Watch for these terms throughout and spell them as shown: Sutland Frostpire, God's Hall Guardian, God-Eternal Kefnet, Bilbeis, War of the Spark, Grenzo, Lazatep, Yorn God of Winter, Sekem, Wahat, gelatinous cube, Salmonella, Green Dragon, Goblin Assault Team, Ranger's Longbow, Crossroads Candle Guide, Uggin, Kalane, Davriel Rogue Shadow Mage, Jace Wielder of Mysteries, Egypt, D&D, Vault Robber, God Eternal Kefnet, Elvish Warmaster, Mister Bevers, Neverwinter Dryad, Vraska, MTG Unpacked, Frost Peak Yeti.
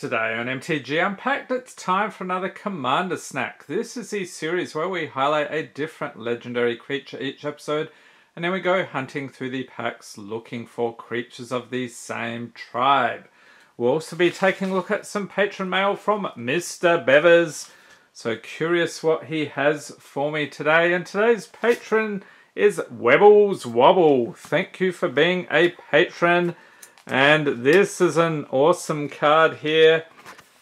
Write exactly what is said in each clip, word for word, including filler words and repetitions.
Today on M T G Unpacked, it's time for another Commander Snack. This is the series where we highlight a different legendary creature each episode, and then we go hunting through the packs looking for creatures of the same tribe. We'll also be taking a look at some patron mail from Mister Bevers. So curious what he has for me today, and today's patron is Webbles Wobble. Thank you for being a patron. And this is an awesome card here.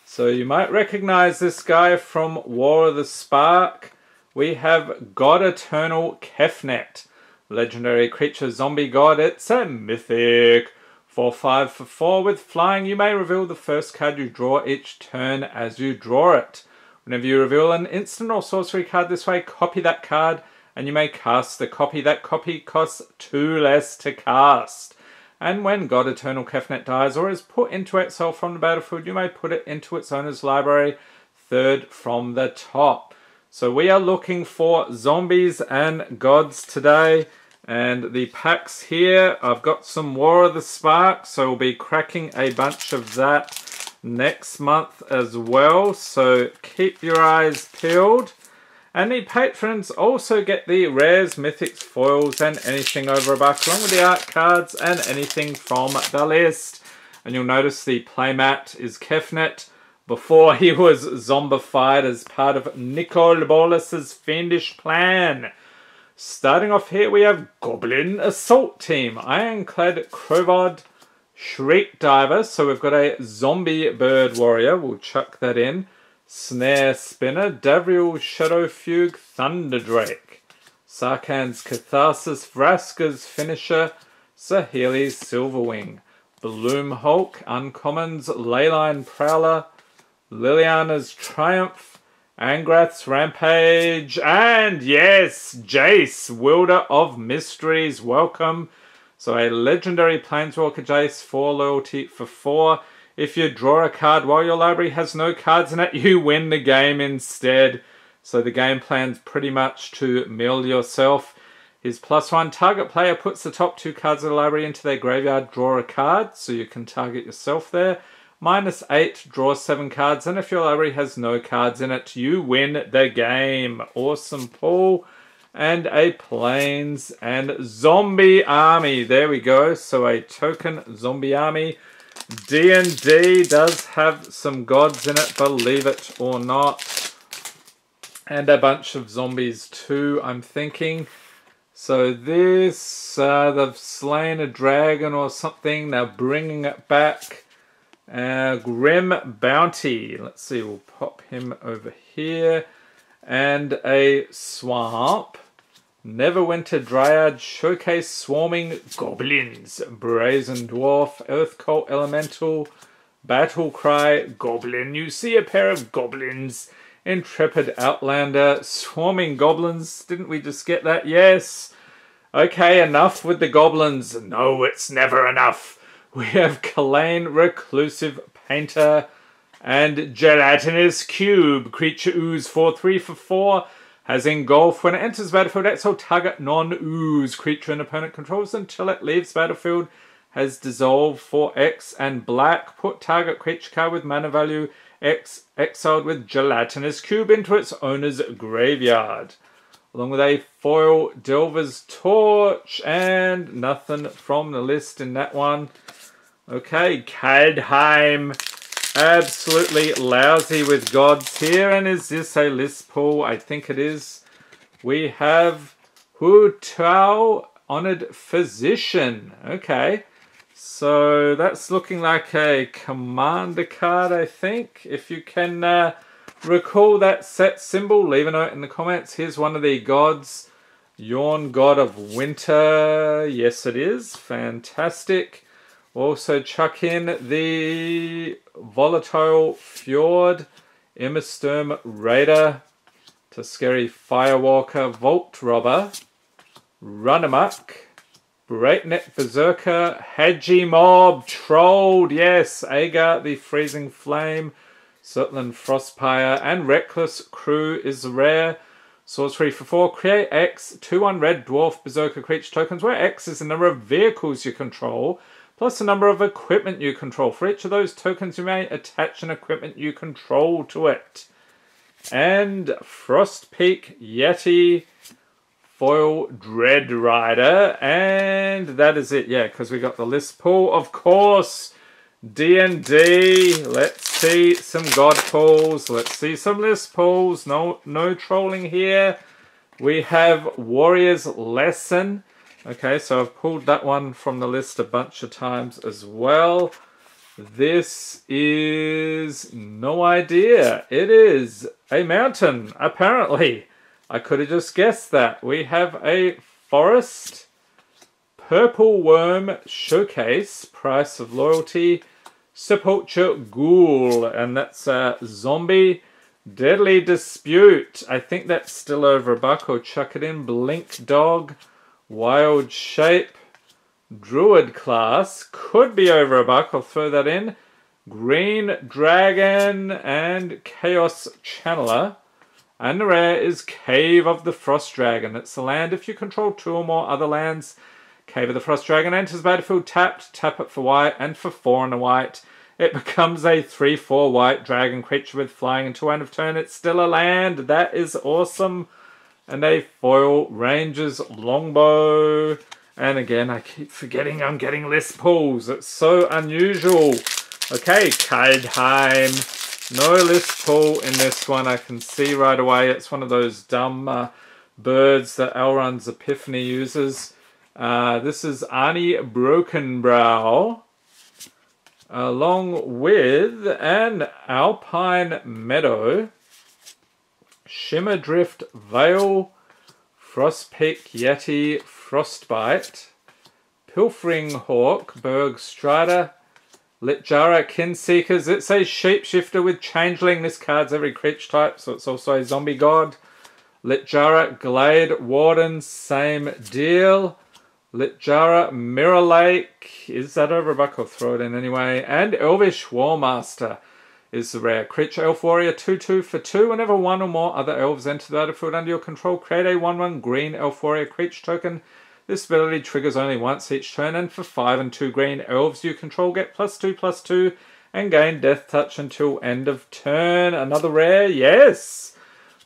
So you might recognize this guy from War of the Spark. We have God Eternal Kefnet, legendary creature zombie god. It's a mythic. four five for four with flying. You may reveal the first card you draw each turn as you draw it. Whenever you reveal an instant or sorcery card this way, copy that card and you may cast the copy. That copy costs two less to cast. And when God Eternal Kefnet dies or is put into exile from the battlefield, you may put it into its owner's library, third from the top. So we are looking for zombies and gods today. And the packs here, I've got some War of the Spark, so we'll be cracking a bunch of that next month as well. So keep your eyes peeled. And the patrons also get the rares, mythics, foils, and anything over a buck, along with the art cards and anything from the list. And you'll notice the playmat is Kefnet before he was zombified as part of Nicol Bolas' fiendish plan. Starting off here, we have Goblin Assault Team, Ironclad Krovod Shriek Diver. So we've got a zombie bird warrior. We'll chuck that in. Snare Spinner, Davriel Shadow Fugue, Thunder Drake, Sarkhan's Catharsis, Vraska's Finisher, Saheeli's Silverwing, Bloom Hulk, Uncommons, Leyline Prowler, Liliana's Triumph, Angrath's Rampage, and yes, Jace, Wielder of Mysteries, welcome. So a legendary Planeswalker Jace, four loyalty for four. If you draw a card while your library has no cards in it, you win the game instead. So the game plan's pretty much to mill yourself. His plus one target player puts the top two cards of the library into their graveyard, draw a card, so you can target yourself there. Minus eight, draw seven cards, and if your library has no cards in it, you win the game. Awesome pull. And a Plains and Zombie Army. There we go. So a token Zombie Army. D and D does have some gods in it, believe it or not. And a bunch of zombies too, I'm thinking. So this, uh, they've slain a dragon or something. They're bringing it back. Uh, Grim Bounty. Let's see, we'll pop him over here. And a swamp. Neverwinter Dryad, Showcase Swarming Goblins, Brazen Dwarf, Earth Cult Elemental, Battle Cry, Goblin. You see a pair of goblins, Intrepid Outlander, Swarming Goblins. Didn't we just get that? Yes. Okay, enough with the goblins. No, it's never enough. We have Kalane, Reclusive Painter, and Gelatinous Cube, Creature Ooze, four three for four. Has engulfed. When it enters battlefield, exile target non-ooze creature an opponent controls until it leaves battlefield. Has dissolved for X and black. Put target creature card with mana value X exiled with Gelatinous Cube into its owner's graveyard. Along with a foil, Delver's Torch, and nothing from the list in that one. Okay, Kaldheim. Absolutely lousy with gods here. And is this a list pull? I think it is. We have Hu Tao, Honored Physician. Okay. So that's looking like a commander card, I think. If you can uh, recall that set symbol, leave a note in the comments. Here's one of the gods. Yorn God of Winter. Yes, it is. Fantastic. Also chuck in the Volatile Fjord, Immisturm Raider, Tuscary Firewalker, Vault Robber, Runamuck, Breakneck Berserker, Haji Mob, Trolled, yes, Agar the Freezing Flame, Sutland Frostpire, and Reckless Crew is rare. Sorcery for four, create X, two one red dwarf berserker creature tokens, where X is the number of vehicles you control. plus the number of equipment you control. For each of those tokens, you may attach an equipment you control to it. And Frost Peak Yeti, foil Dread Rider, and that is it. Yeah, because we got the list pull, of course. D and D, let's see some god pulls, let's see some list pulls, no, no trolling here. We have Warrior's Lesson. Okay, so I've pulled that one from the list a bunch of times as well. This is no idea. It is a mountain, apparently. I could have just guessed that. We have a forest. Purple Worm Showcase, Price of Loyalty, Sepulture Ghoul, and that's a zombie. Deadly Dispute, I think that's still over a buck, or chuck it in. Blink Dog, Wild Shape, Druid Class, could be over a buck, I'll throw that in. Green Dragon, and Chaos Channeler. And the rare is Cave of the Frost Dragon. It's the land if you control two or more other lands. Cave of the Frost Dragon enters battlefield tapped, tap it for white, and for four and a white. It becomes a three four white dragon creature with flying until end of turn. It's still a land. That is awesome. And a foil Ranger's Longbow. And again, I keep forgetting I'm getting list pulls. It's so unusual. Okay, Kaldheim. No list pull in this one. I can see right away. It's one of those dumb uh, birds that Elrond's Epiphany uses. Uh, this is Arnie Brokenbrow, along with an Alpine Meadow, Shimmerdrift Vale, Frostpeak Yeti, Frostbite, Pilfering Hawk, Berg Strider, Litjara Kinseekers. It's a shapeshifter with Changeling. This card's every creature type, so it's also a zombie god. Litjara Glade Warden, same deal. Litjara Mirror Lake, is that over a buck? I'll throw it in anyway. And Elvish Warmaster is the rare creature. Elf Warrior two two for two. Whenever one or more other elves enter the battlefield under your control, create a one one green Elf Warrior creature token. This ability triggers only once each turn, and for five and two green elves you control get plus two plus two and gain Death Touch until end of turn. Another rare, yes!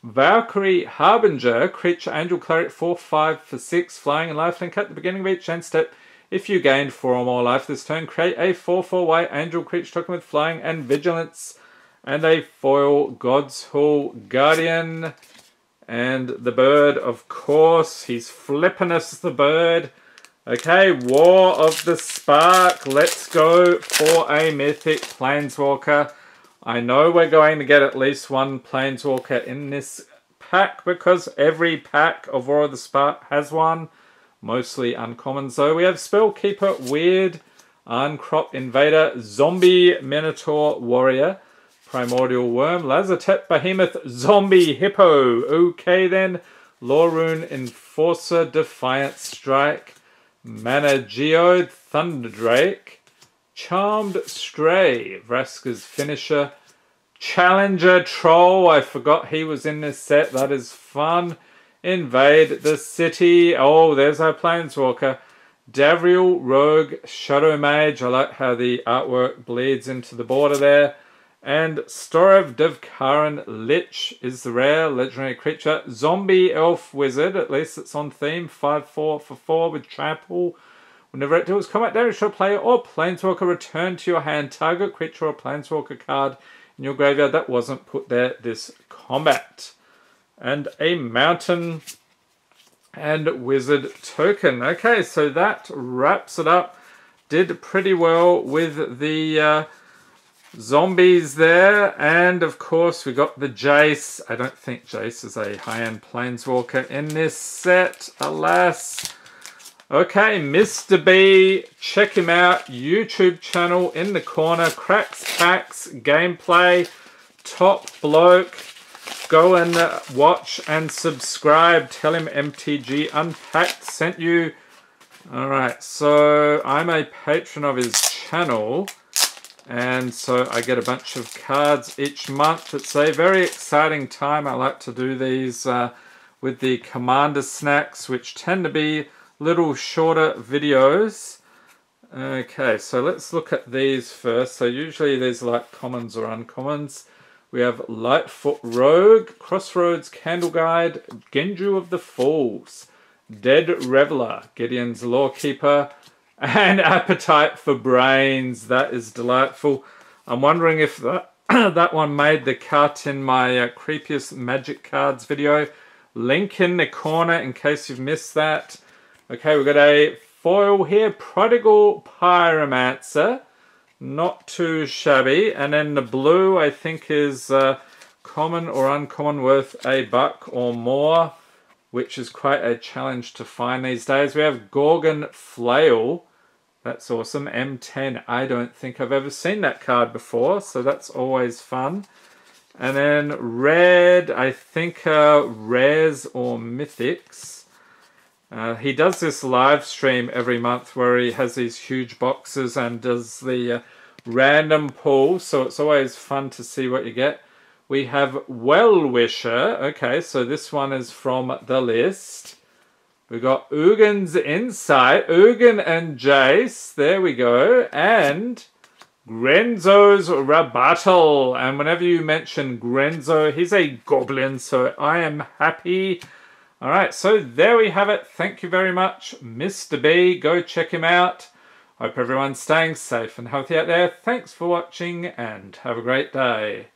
Valkyrie Harbinger, creature Angel Cleric four five for six, flying and lifelink. At the beginning of each end step, if you gained four or more life this turn, create a four four white angel creature token with flying and vigilance, and a foil God's Hall Guardian. And the bird, of course, he's flipping us the bird. Okay, War of the Spark, let's go for a mythic planeswalker. I know we're going to get at least one Planeswalker in this pack because every pack of War of the Spark has one. Mostly uncommons though. We have Spellkeeper, Weird, Arncrop Invader, Zombie Minotaur Warrior, Primordial Worm, Lazatep Behemoth, Zombie Hippo. Okay then, Lorune Enforcer, Defiant Strike, Mana Geode, Thunderdrake, Charmed Stray, Vraska's Finisher, Challenger Troll, I forgot he was in this set, that is fun. Invade the City, oh there's our Planeswalker. Davriel Rogue Shadow Mage, I like how the artwork bleeds into the border there. And Storov Devkaran Lich is the rare legendary creature. Zombie Elf Wizard, at least it's on theme, five four for four with trample. Whenever it deals combat damage to a player or planeswalker, return to your hand target creature or planeswalker card in your graveyard that wasn't put there this combat. And a mountain and wizard token. Okay, so that wraps it up. Did pretty well with the uh, zombies there. And of course, we got the Jace. I don't think Jace is a high-end planeswalker in this set, alas. Okay, Mister B, check him out, YouTube channel in the corner, cracks, packs, gameplay, top bloke. Go and watch and subscribe, tell him M T G Unpacked sent you. Alright, so I'm a patron of his channel, and so I get a bunch of cards each month. It's a very exciting time. I like to do these uh, with the Commander Snacks, which tend to be little shorter videos, Okay, so let's look at these first. So usually there's like commons or uncommons. We have Lightfoot Rogue, Crossroads Candle Guide, Genju of the Falls, Dead Reveler, Gideon's Lawkeeper, and Appetite for Brains. That is delightful. I'm wondering if that, that one made the cut in my uh, Creepiest Magic Cards video. Link in the corner in case you've missed that. Okay, we've got a foil here, Prodigal Pyromancer, not too shabby. And then the blue, I think, is uh, common or uncommon worth a buck or more, which is quite a challenge to find these days. We have Gorgon Flail, that's awesome, M ten. I don't think I've ever seen that card before, so that's always fun. And then red, I think uh, rares or mythics. Uh, he does this live stream every month where he has these huge boxes and does the uh, random pull, so it's always fun to see what you get. We have Well-Wisher. Okay, so this one is from the list. We've got Uggin's Insight, Ugin and Jace, there we go, and Grenzo's Rabattle. And whenever you mention Grenzo, he's a goblin, so I am happy. Alright, so there we have it. Thank you very much, Mister B. Go check him out. Hope everyone's staying safe and healthy out there. Thanks for watching and have a great day.